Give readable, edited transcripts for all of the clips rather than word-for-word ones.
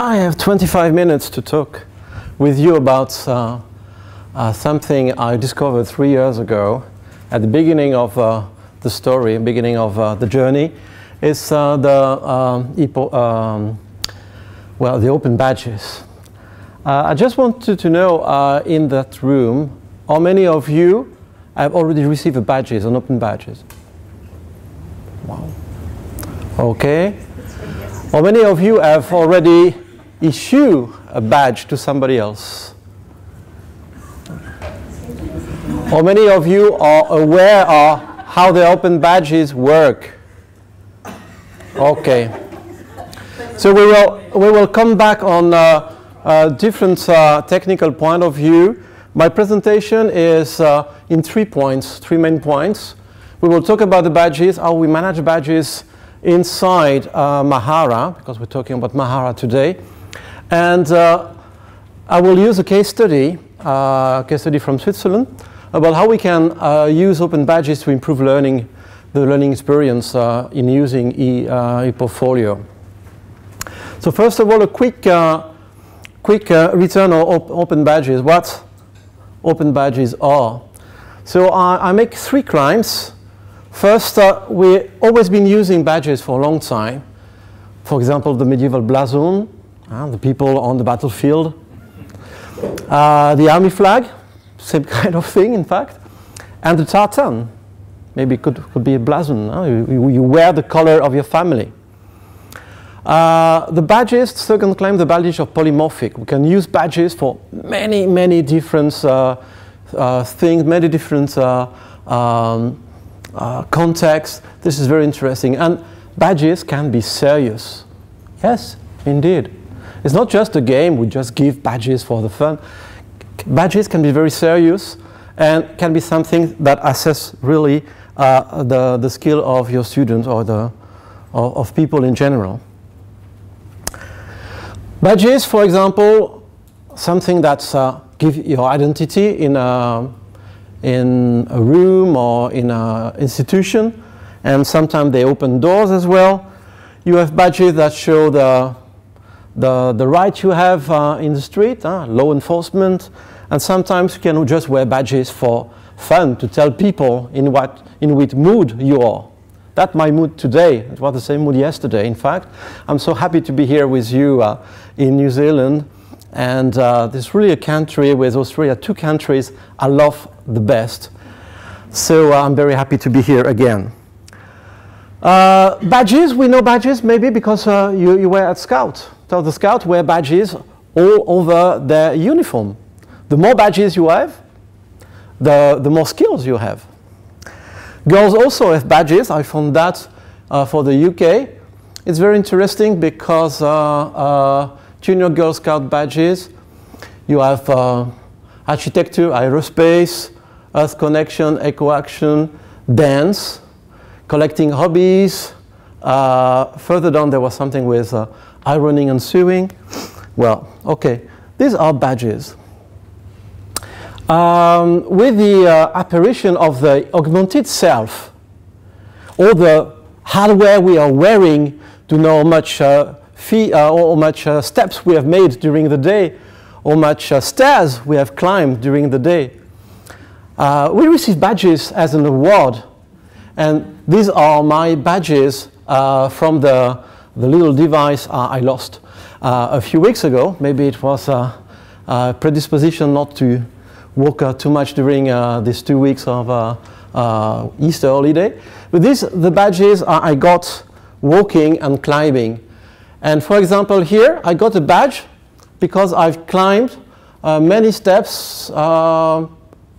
I have 25 minutes to talk with you about something I discovered 3 years ago at the beginning of the story, beginning of the journey. It's the open badges. I just wanted to know in that room, how many of you have already received a badges, an open badges? Wow. Okay. How many of you have already issued a badge to somebody else? How many of you are aware of how the open badges work? Okay. So we will come back on different technical point of view. My presentation is in 3 points, three main points. We will talk about the badges, how we manage badges inside Mahara, because we're talking about Mahara today. And I will use a case study from Switzerland about how we can use open badges to improve learning, the learning experience in using ePortfolio. So first of all, a quick return on open badges, what open badges are. So I make three claims. First, we've always been using badges for a long time. For example, the medieval blason, the people on the battlefield, the army flag, same kind of thing, in fact, and the tartan. Maybe it could be a blason. You wear the color of your family. The badges, second claim, the badges are polymorphic. We can use badges for many, many different things, many different context. This is very interesting. And badges can be serious. Yes, indeed. It's not just a game. We just give badges for the fun. Badges can be very serious and can be something that assess really the skill of your students or of people in general. Badges, for example, something that give your identity in a room or in an institution, and sometimes they open doors as well. You have badges that show the right you have in the street, law enforcement, and sometimes you can just wear badges for fun to tell people in which mood you are. That's my mood today. It was the same mood yesterday, in fact. I'm so happy to be here with you in New Zealand. And there's really a country with Australia, two countries I love the best. So I'm very happy to be here again. Badges, we know badges maybe because you were at Scout. So the Scout wear badges all over their uniform. The more badges you have, the more skills you have. Girls also have badges. I found that for the UK. It's very interesting because Junior Girl Scout badges. You have architecture, aerospace, earth connection, eco action, dance, collecting hobbies. Further down there was something with ironing and sewing. Well, okay, these are badges. With the apparition of the augmented self, all the hardware we are wearing to know how much steps we have made during the day, how much stairs we have climbed during the day. We receive badges as an award, and these are my badges from the little device I lost a few weeks ago. Maybe it was a predisposition not to walk too much during these 2 weeks of Easter holiday. But these the badges I got walking and climbing. And for example, here I got a badge because I've climbed many steps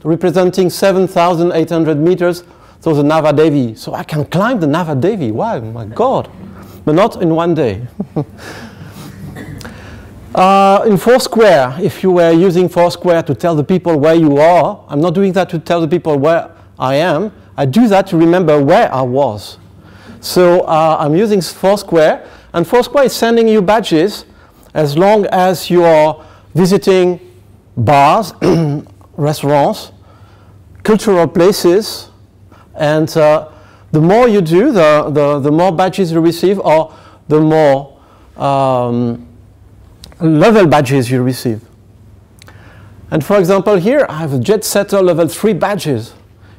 representing 7,800 meters, so the Navadevi. So I can climb the Navadevi. Wow, my God. But not in one day. In Foursquare, if you were using Foursquare to tell the people where you are, I'm not doing that to tell the people where I am. I do that to remember where I was. So I'm using Foursquare. And Foursquare is sending you badges as long as you are visiting bars, restaurants, cultural places. And the more you do, the more badges you receive, or the more level badges you receive. And for example, here I have a Jet Setter level 3 badges.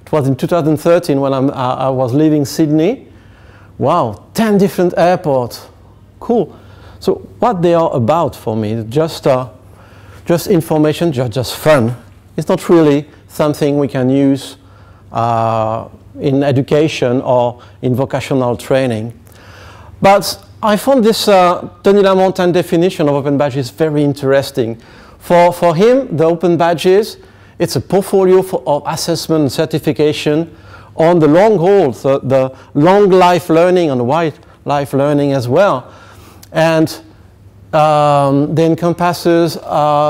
It was in 2013 when I was leaving Sydney. Wow, 10 different airports. Cool. So what they are about for me, just information, just fun. It's not really something we can use in education or in vocational training. But I found this Denis Lamontagne definition of Open Badges very interesting. For him, the Open Badges, it's a portfolio of assessment and certification on the long haul, so the long life learning and wide life learning as well. And they encompasses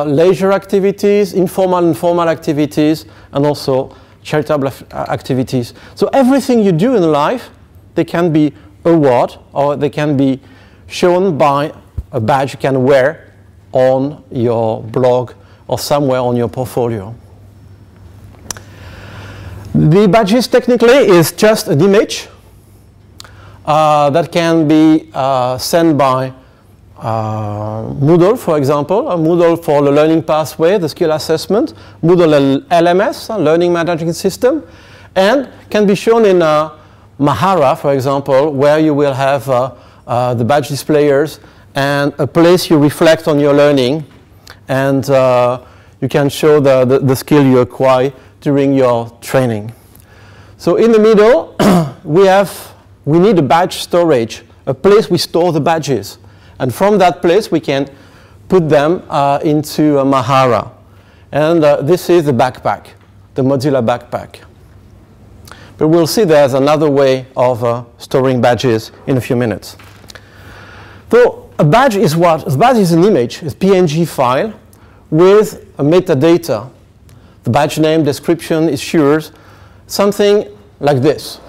leisure activities, informal and formal activities, and also charitable activities. So everything you do in life, they can be awarded or they can be shown by a badge you can wear on your blog or somewhere on your portfolio. The badges technically is just an image that can be sent by Moodle, for example, Moodle for the learning pathway, the skill assessment, Moodle LMS, learning management system, and can be shown in Mahara, for example, where you will have the badge displayers and a place you reflect on your learning, and you can show the skill you acquire during your training. So in the middle, we need a badge storage, a place we store the badges. And from that place, we can put them into Mahara. And this is the backpack, the Mozilla backpack. But we'll see there's another way of storing badges in a few minutes. So a badge is what? A badge is an image, a PNG file with a metadata. The badge name, description, issuers, something like this.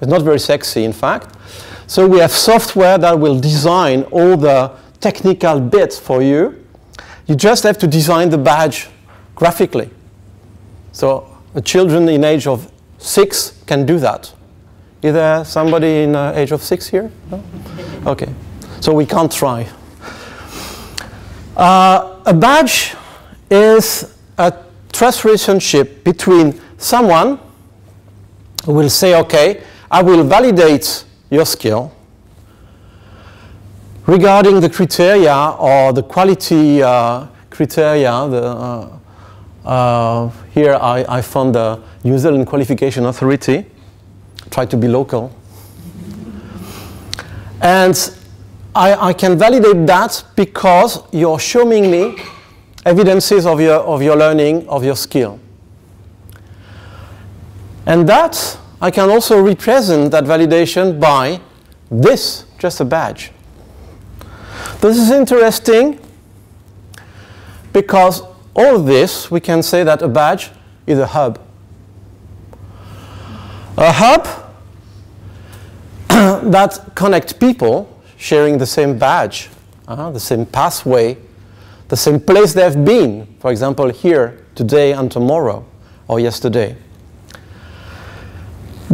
It's not very sexy, in fact. So we have software that will design all the technical bits for you. You just have to design the badge graphically. So children in age of 6 can do that. Is there somebody in age of 6 here? No? Okay. So we can't try. A badge is a trust relationship between someone who will say, okay, I will validate your skill regarding the criteria or the quality criteria. Here I found the New Zealand Qualification Authority. Try to be local, and I can validate that because you're showing me evidences of your learning, of your skill, and that. I can also represent that validation by this, just a badge. This is interesting because all of this, we can say that a badge is a hub. A hub that connects people sharing the same badge, the same pathway, the same place they have been, for example, here, today and tomorrow, or yesterday.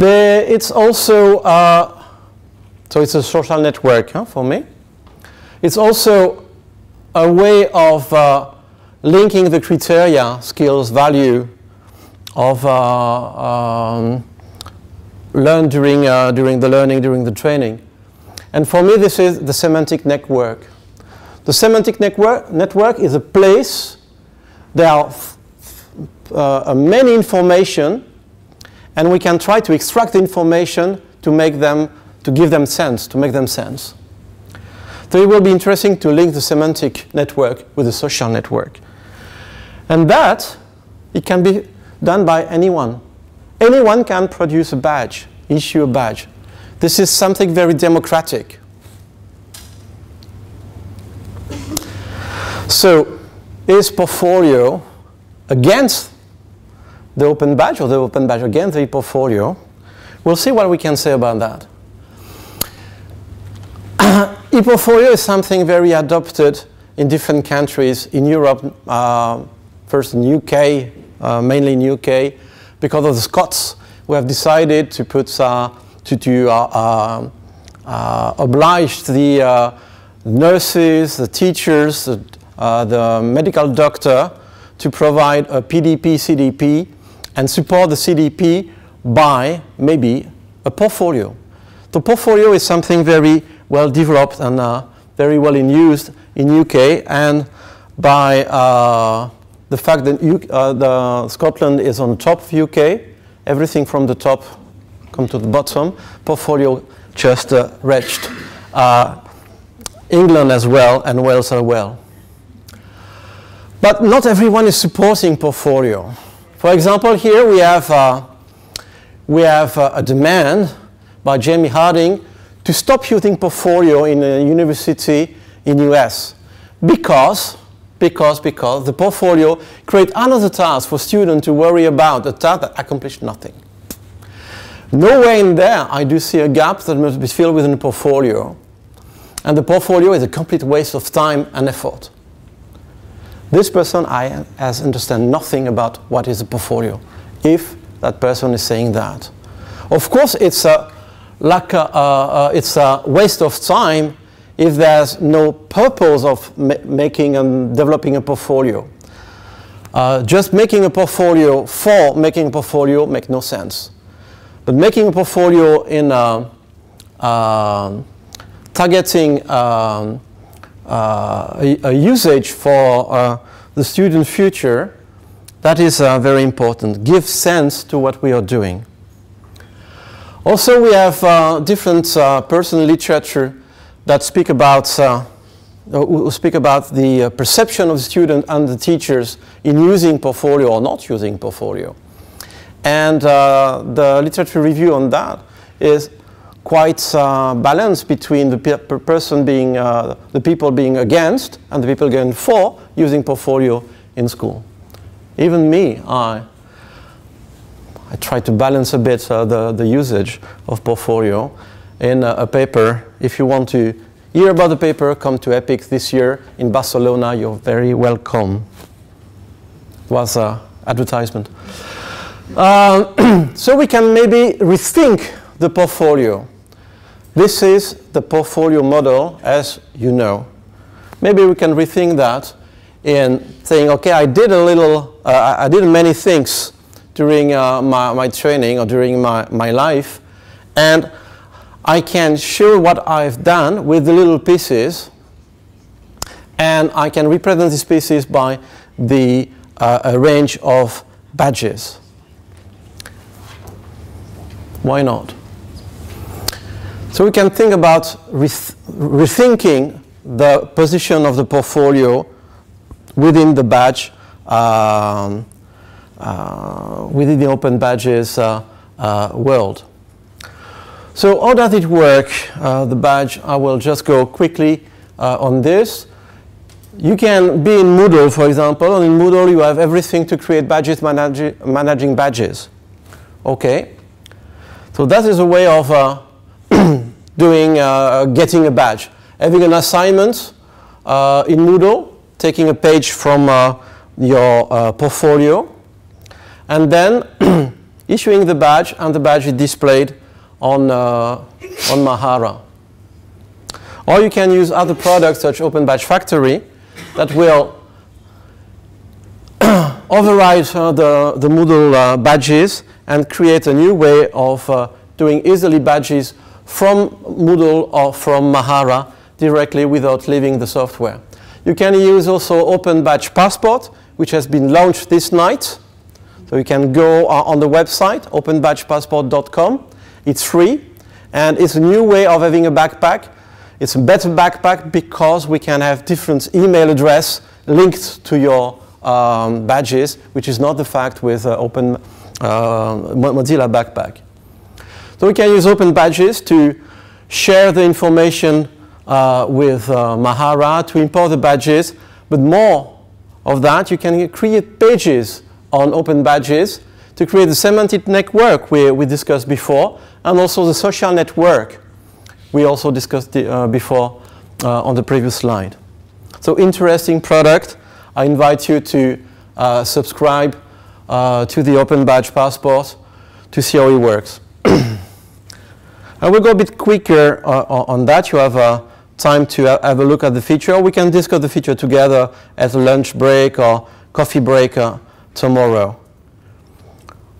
It's also, so it's a social network for me. It's also a way of linking the criteria, skills, value of learn during the learning, during the training. And for me, this is the semantic network. The semantic network is a place. There are many information. And we can try to extract the information to make them, to give them sense, to make them sense. So it will be interesting to link the semantic network with the social network. And that, it can be done by anyone. Anyone can produce a badge, issue a badge. This is something very democratic. So is ePortfolio against the Open Badge, or the Open Badge against the ePortfolio? We'll see what we can say about that. ePortfolio is something very adopted in different countries in Europe, first in UK, mainly in UK, because of the Scots who have decided to put oblige the nurses, the teachers, the the medical doctor to provide a PDP, CDP, and support the CDP by maybe a portfolio. The portfolio is something very well developed and very well in use in UK, and by the fact that Scotland is on top of UK, everything from the top come to the bottom. Portfolio just reached England as well, and Wales as well. But not everyone is supporting portfolio. For example, here we have a demand by Jamie Harding to stop using portfolio in a university in US because the portfolio creates another task for students to worry about, a task that accomplished nothing. Nowhere in there I do see a gap that must be filled within the portfolio, and the portfolio is a complete waste of time and effort. This person has understand nothing about what is a portfolio, if that person is saying that. Of course, it's a waste of time if there's no purpose of making and developing a portfolio. Just making a portfolio for making a portfolio makes no sense. But making a portfolio in targeting a usage for the student future, that is very important. Give sense to what we are doing. Also, we have different personal literature that speak about the perception of the student and the teachers in using portfolio or not using portfolio. And the literature review on that is quite balanced between the people being against and the people going for using portfolio in school. Even me, I try to balance a bit the usage of portfolio in a paper. If you want to hear about the paper, come to EPIC this year in Barcelona. You're very welcome. It was an advertisement. So we can maybe rethink the portfolio. This is the portfolio model, as you know. Maybe we can rethink that in saying, okay, I did many things during my training or during my life, and I can show what I've done with the little pieces, and I can represent these pieces by the range of badges. Why not? So we can think about rethinking the position of the portfolio within the badge, within the open badges world. So how does it work, the badge? I will just go quickly on this. You can be in Moodle, for example, and in Moodle you have everything to create badges, managing badges. Okay, so that is a way of getting a badge. Having an assignment in Moodle, taking a page from your portfolio, and then issuing the badge, and the badge is displayed on Mahara. Or you can use other products such Open Badge Factory that will override the Moodle badges and create a new way of doing easily badges from Moodle or from Mahara directly without leaving the software. You can use also Open Badge Passport, which has been launched this night. So you can go on the website, openbadgepassport.com. It's free, and it's a new way of having a backpack. It's a better backpack because we can have different email address linked to your badges, which is not the fact with Mozilla backpack. So we can use open badges to share the information with Mahara, to import the badges, but more of that, you can create pages on open badges to create the semantic network we discussed before, and also the social network we also discussed before on the previous slide. So interesting product. I invite you to subscribe to the Open Badge Passport to see how it works. I will go a bit quicker on that. You have time to have a look at the feature. We can discuss the feature together at a lunch break or coffee break tomorrow.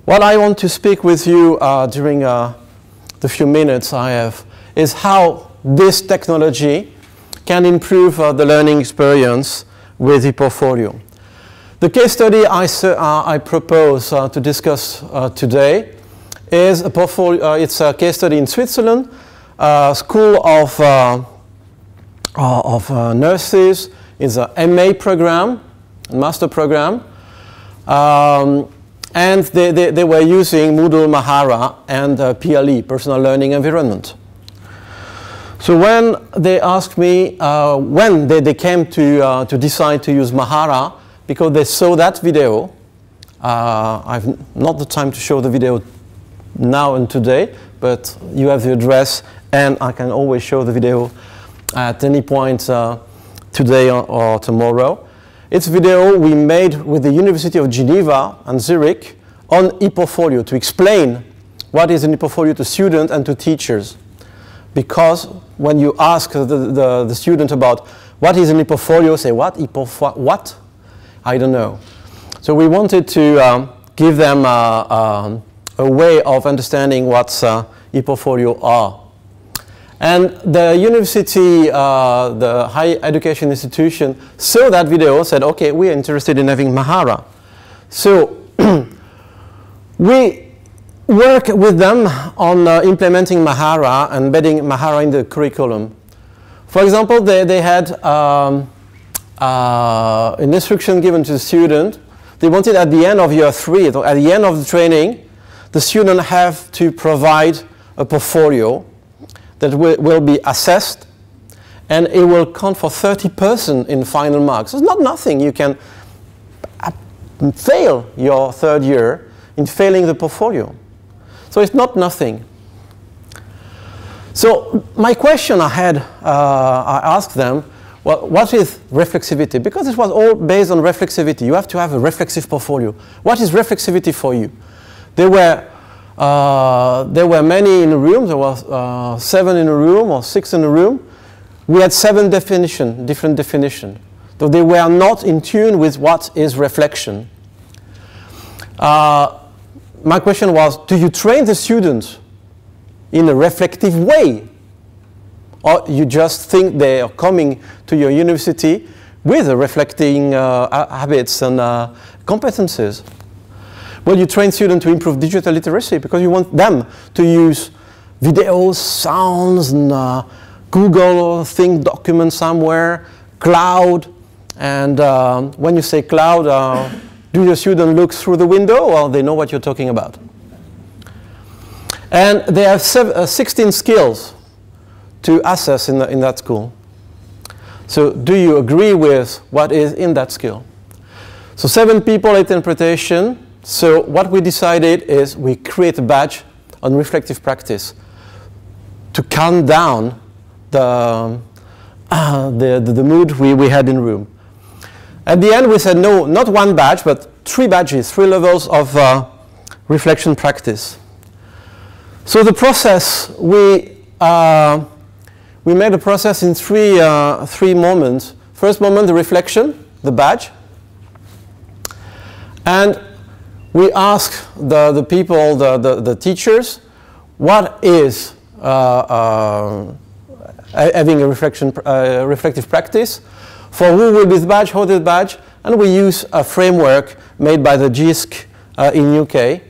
What I want to speak with you during the few minutes I have is how this technology can improve the learning experience with ePortfolio. The case study I propose to discuss today is a case study in Switzerland, School of Nurses. It's a MA program, master program, and they were using Moodle, Mahara, and PLE, Personal Learning Environment. So when they asked me when they came to decide to use Mahara, because they saw that video, I've not the time to show the video now and today, but you have the address, and I can always show the video at any point today or tomorrow. It's a video we made with the University of Geneva and Zurich on ePortfolio to explain what is an ePortfolio to students and to teachers. Because when you ask the student about what is an ePortfolio, say, what? I don't know. So we wanted to give them a way of understanding what ePortfolio are. And the university, the higher education institution, saw that video, said, okay, we're interested in having Mahara. So we work with them on implementing Mahara and embedding Mahara in the curriculum. For example, they had an instruction given to the student. They wanted at the end of year 3, at the end of the training, the student have to provide a portfolio that will be assessed, and it will count for 30% in final marks. It's not nothing. You can fail your 3rd year in failing the portfolio. So it's not nothing. So my question I had, I asked them, well, what is reflexivity? Because it was all based on reflexivity. You have to have a reflexive portfolio. What is reflexivity for you? There were many in the room. There was 7 in a room or 6 in a room. We had 7 definitions, different definitions. So they were not in tune with what is reflection. My question was, do you train the students in a reflective way? Or you just think they are coming to your university with reflecting habits and competences? Well, you train students to improve digital literacy because you want them to use videos, sounds, and Google Think document somewhere, cloud. And when you say cloud, do your students look through the window, or they know what you're talking about? And they have 16 skills to assess in that school. So do you agree with what is in that skill? So 7 people, 8 interpretation. So what we decided is we create a badge on reflective practice to calm down the mood we had in room. At the end, we said, no, not 1 badge, but 3 badges, 3 levels of reflection practice. So the process, we made a process in three moments. First moment, the reflection, the badge. And we asked the people, the teachers, what is having a reflective practice? For who will be the badge, how the badge, and we use a framework made by the JISC in UK.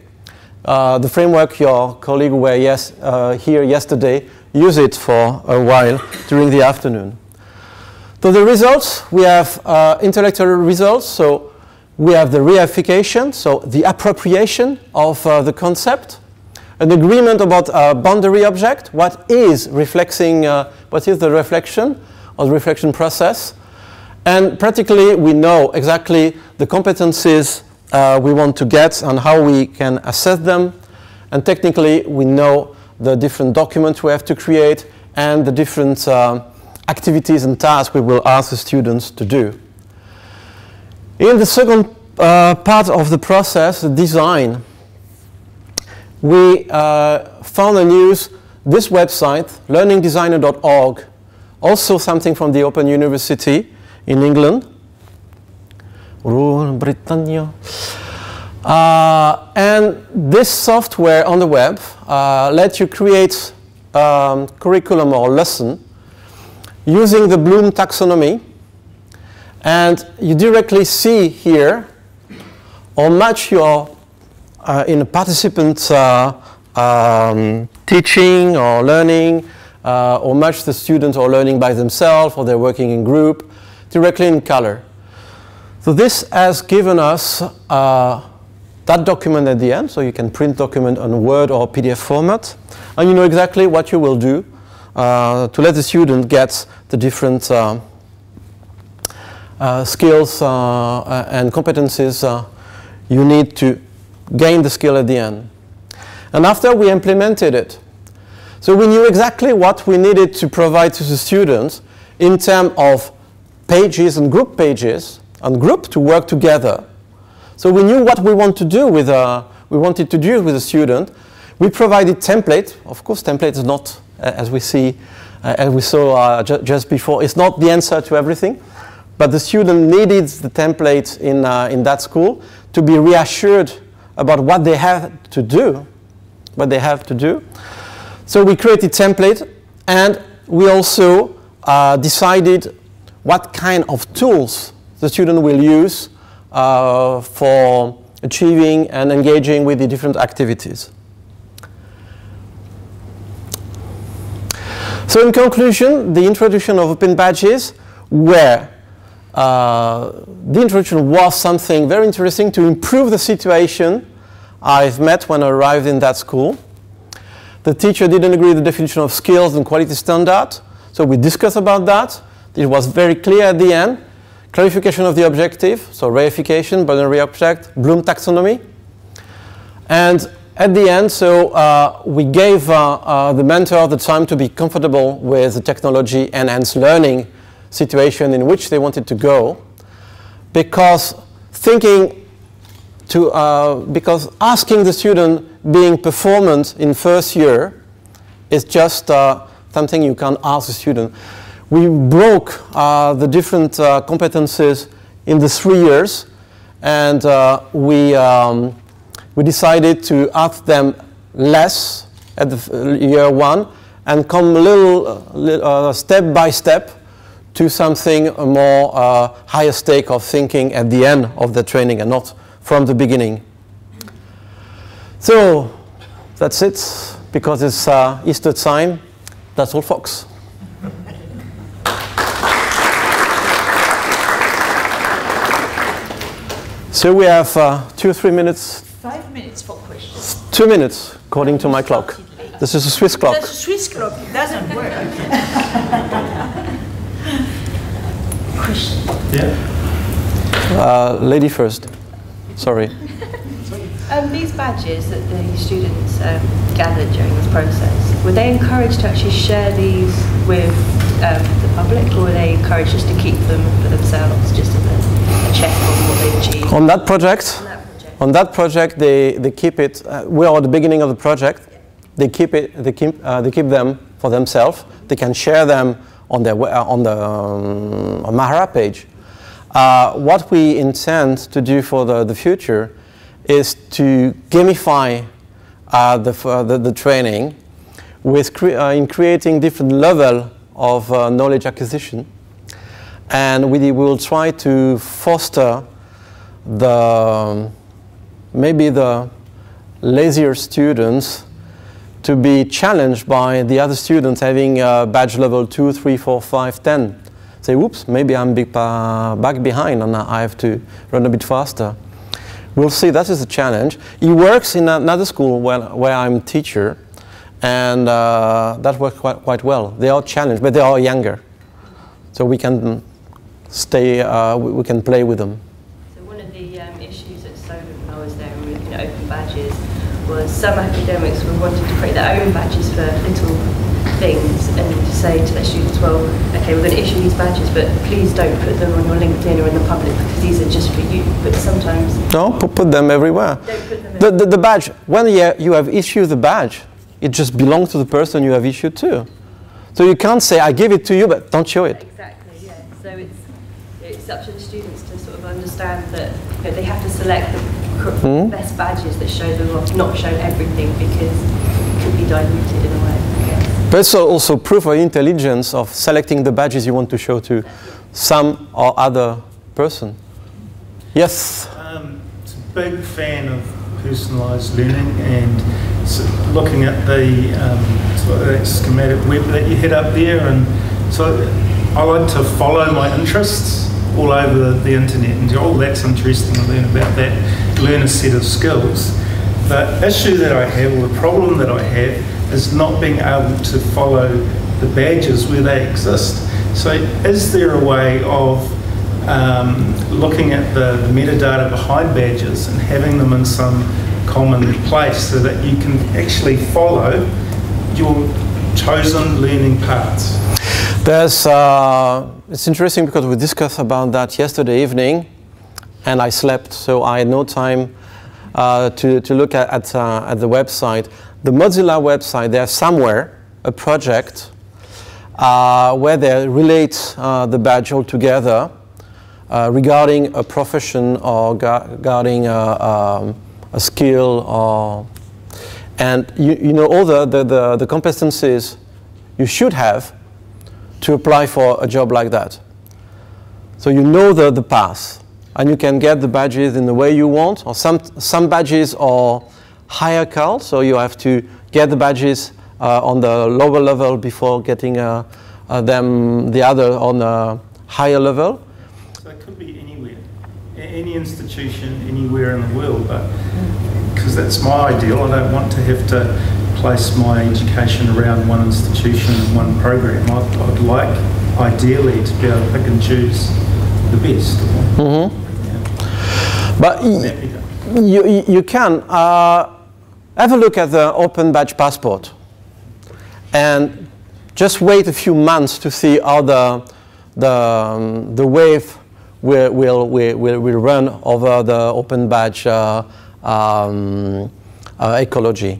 The framework your colleague were here yesterday, use it for a while during the afternoon. So the results, we have intellectual results, so we have the reification, so the appropriation of the concept, an agreement about a boundary object, what is the reflection or the reflection process. And practically, we know exactly the competencies we want to get and how we can assess them. And technically, we know the different documents we have to create and the different activities and tasks we will ask the students to do. In the second part of the process, the design, we found and used this website, learningdesigner.org, Also something from the Open University in England. Britannia. And this software on the web lets you create curriculum or lesson using the Bloom taxonomy. And you directly see here how much you're in a participant teaching or learning, how much the students are learning by themselves or they're working in group, directly in color. So this has given us that document at the end, so you can print document on Word or PDF format, and you know exactly what you will do to let the student get the different skills and competencies you need to gain the skill at the end. And after we implemented it, so we knew exactly what we needed to provide to the students in terms of pages and group to work together. So we knew what we want to do with a student. We provided template. Of course, template is not, as we saw just before, it's not the answer to everything. But the student needed the template in that school to be reassured about what they have to do, So we created template, and we also decided what kind of tools the student will use for achieving and engaging with the different activities. So in conclusion, the introduction of Open Badges, where the introduction was something very interesting to improve the situation I've met when I arrived in that school. The teacher didn't agree with the definition of skills and quality standard, so we discussed about that. It was very clear at the end. Clarification of the objective, so reification, binary object, Bloom taxonomy. And at the end, so we gave the mentor the time to be comfortable with the technology and hence learning situation in which they wanted to go, because because asking the student being performant in first year is just something you can't ask the student. We broke the different competencies in the 3 years, and we decided to ask them less at the year 1 and come step by step to something more higher stake of thinking at the end of the training and not from the beginning. So that's it, because it's Easter time. That's all, folks. So we have 2 or 3 minutes. 5 minutes for questions. 2 minutes, according to my clock. This is a Swiss clock. That's a Swiss clock. It doesn't work. Yeah. Lady first. Sorry. These badges that the students gathered during this process, were they encouraged to actually share these with the public, or were they encouraged just to keep them for themselves, just as a check on what they achieved? On that project? They keep it. We are at the beginning of the project. Yeah. They keep it. They keep them for themselves. They can share them on the Mahara page. What we intend to do for the future is to gamify the training with creating different level of knowledge acquisition, and we will try to foster the maybe the lazier students to be challenged by the other students having badge level 2, 3, 4, 5, 10. Say, whoops, maybe I'm back behind and I have to run a bit faster. We'll see, that is a challenge. He works in another school where I'm teacher, and that works quite well. They are challenged, but they are younger. So we can stay, we can play with them. So one of the issues at Solon when I was there with Open Badges was some academics were wanting to create their own badges for little things and to say to their students, well, okay, we're going to issue these badges, but please don't put them on your LinkedIn or in the public because these are just for you. But sometimes... No, put them everywhere. Don't put them everywhere. The badge, when you have issued the badge, it just belongs to the person you have issued to. So you can't say, I give it to you, but don't show it. Exactly, yeah. So it's up to the students to sort of understand that they have to select the best badges that show them, or not show everything, because it could be diluted in a way. But it's also proof of intelligence of selecting the badges you want to show to some or other person. Yes? It's a big fan of personalised learning, and so looking at the sort of that schematic web that you had up there, and so I like to follow my interests all over the internet and go, oh, that's interesting, I learn about that, learn a set of skills. The issue that I have, or the problem that I have, is not being able to follow the badges where they exist. So is there a way of looking at the metadata behind badges and having them in some common place so that you can actually follow your chosen learning paths? It's interesting because we discussed about that yesterday evening, and I slept, so I had no time to look at the website. The Mozilla website, there's somewhere a project where they relate the badge all together regarding a profession or regarding a skill, or, and you know all the competencies you should have to apply for a job like that. So you know the path. And you can get the badges in the way you want, or some badges are hierarchical, so you have to get the badges on the lower level before getting the other on a higher level. So it could be anywhere, any institution, anywhere in the world, but because that's my ideal, I don't want to have to place my education around one institution and one program. I'd like, ideally, to be able to pick and choose the best. Yeah. But you can have a look at the Open Badge Passport and just wait a few months to see how the wave will run over the Open Badge ecology,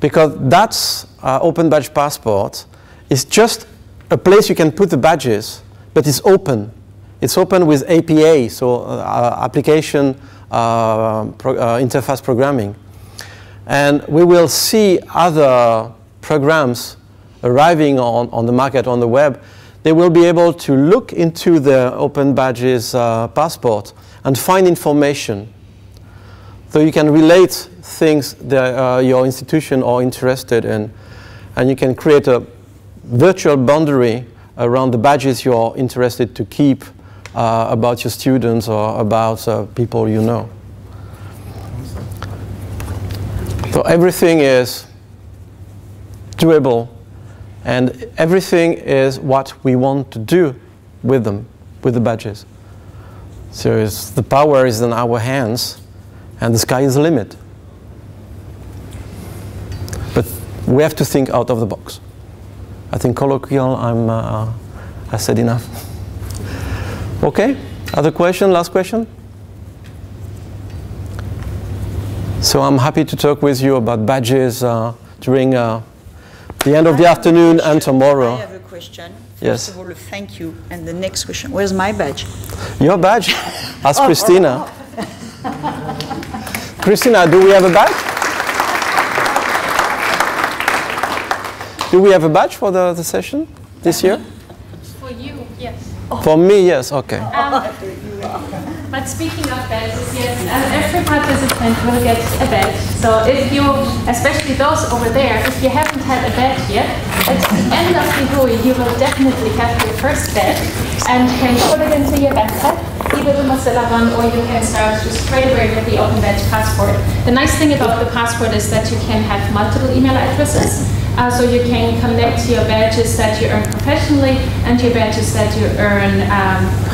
because that's Open Badge Passport is just a place you can put the badges, but it's open. It's open with APA, so application interface programming. And we will see other programs arriving on the market, on the web. They will be able to look into the Open Badges passport and find information. So you can relate things that your institution are interested in, and you can create a virtual boundary around the badges you're interested to keep, about your students or about people you know. So everything is doable, and everything is what we want to do with them, with the badges. So it's, the power is in our hands, and the sky is the limit. But we have to think out of the box. I think colloquial, I said enough. Okay, other question, last question? So I'm happy to talk with you about badges during the end of the afternoon and tomorrow. I have a question. Yes. First of all, thank you. And the next question, where's my badge? Your badge? Ask Christina. Christina, do we have a badge? Do we have a badge for the session this year? For you, yes. For me, yes, okay. But speaking of badges, yes, every participant will get a badge. So if you, especially those over there, if you haven't had a badge yet, at the end of the Hui, you will definitely have your first badge and can put it into your backpack, either the Mozilla one, or you can start just straight away with the Open Badge Passport. The nice thing about the passport is that you can have multiple email addresses. So you can connect your badges that you earn professionally and your badges that you earn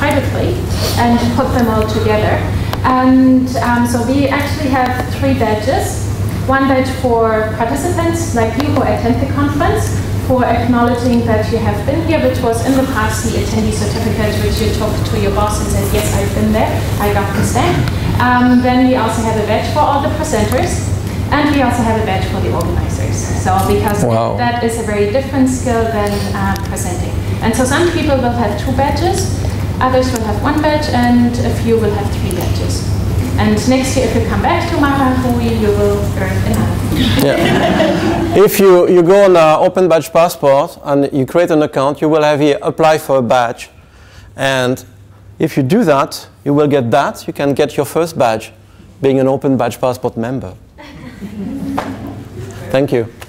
privately and put them all together. And so we actually have three badges. One badge for participants like you who attend the conference, for acknowledging that you have been here, which was in the past the attendee certificate, which you talked to your boss and said, yes, I've been there, I got this thing. Then we also have a badge for all the presenters. And we also have a badge for the organizers. So because wow. that is a very different skill than presenting. And so some people will have 2 badges, others will have 1 badge, and a few will have 3 badges. And next year, if you come back to Mahara Hui, you will earn another. Yeah. If you go on Open Badge Passport and you create an account, you will have here apply for a badge. And if you do that, you will get that. You can get your first badge, being an Open Badge Passport member. Thank you.